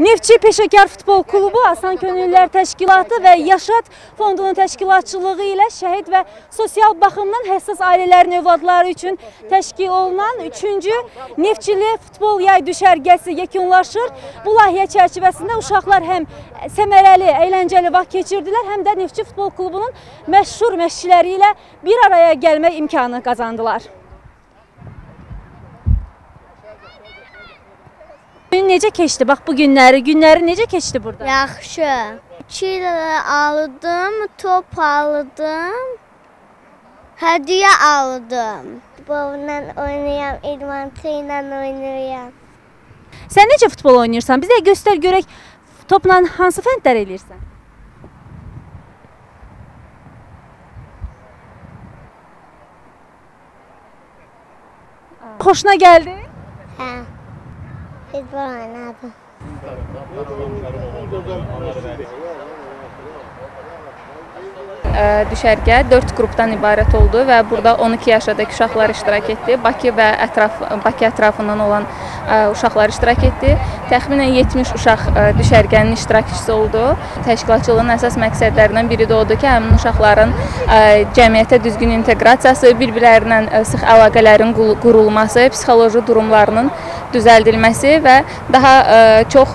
Neftçi Peşəkar Futbol Kulubu, Asan Könüllülər Təşkilatı və Yaşat Fondunun təşkilatçılığı ilə şəhid və sosial baxımdan həssas ailələrin övladları üçün təşkil olunan 3-cü Neftçili Futbol Yay düşərgəsi yekunlaşır. Bu layihə çərçivəsində uşaqlar həm səmərəli, əyləncəli vaxt keçirdilər, həm də Neftçi Futbol Klubunun məşhur məşqçiləri ilə bir araya gəlmə imkanı qazandılar. Necə keçdi? Bax bu günləri necə keçdi burada? Yaxşı. 2 lira aldım, top aldım, hədiyyə aldım. Futbolla oynayam, idmançı ilə oynayam. Sən necə futbol oynayırsan? Bizə göstər görək, topla hansı fəndlər eləyirsən? Xoşuna gəldi? Hə. Futbol oynadım. Düşərgə 4 qrupdan ibarət oldu və burada 12 yaşadakı uşaqlar iştirak etdi. Bakı ətrafından olan uşaqlar iştirak etdi. Təxminən 70 uşaq düşərgənin iştirakçısı oldu. Təşkilatçılığın əsas məqsədlərindən biri də odur ki, həmin uşaqların cəmiyyətə düzgün inteqrasiyası, bir-birlərinə sıx əlaqələrin qurulması, psixoloji durumlarının düzəldilməsi və daha çox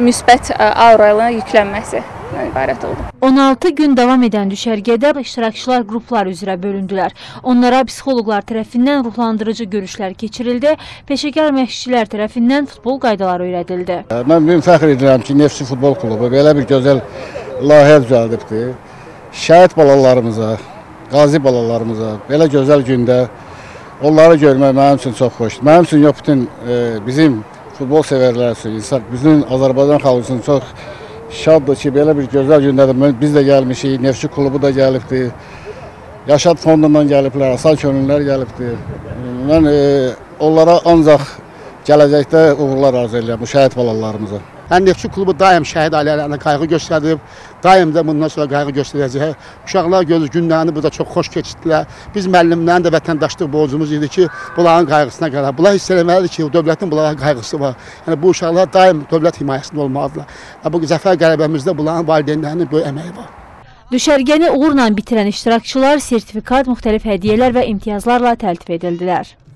müsbət aura ilə yüklənməsi ibarət oldu. 16 gün davam edən düşərgədə iştirakçılar qruplar üzrə bölündülər. Onlara psixoloqlar tərəfindən ruhlandırıcı görüşlər keçirildi, peşəkar məşqçilər tərəfindən futbol qaydaları öyrədildi. Mən bugün fəxr edirəm ki, Neftçi Futbol Klubu belə bir gözəl layihə düzəldibdi. Şəhid balalarımıza, qazi balalarımıza belə gözəl gündə onları görmək mənim üçün çox xoşdur. Mənim üçün yox, bütün bizim futbol sevərlər üçün, bizim Azərbaycan xalqı üçün çox şaddır ki, belə bir gözəl gündədir. Biz də gəlmişik, Neftçi klubu da gəlibdir, Yaşat Fondundan gəliblər, Asan Könüllülər gəlibdir. Mən onlara ancaq gələcəkdə uğurlar arzu edirəm, bu şəhid balalarımıza. Neftçi klubu daim şəhid ailələrinə qayğı göstərib, daim də bundan sonra qayğı göstərəcək. Uşaqlar günlərini burada çox xoş keçirdilər. Biz müəllimlərin də vətəndaşlıq borcumuz idi ki, bunların qayğısına qalaq. Bunlar hiss eləməlidir ki, dövlətin bunlara qayğısı var. Yəni bu uşaqlar daim dövlət himayəsində olmalıdırlar. Bu zəfər qələbəmizdə bunların valideynlərinin böyük əməyi var. Düşərgəni uğurla bitirən iştirakçılar sertifikat, müxtəlif hədiyyələr və imtiyazlarla təltif edildilər.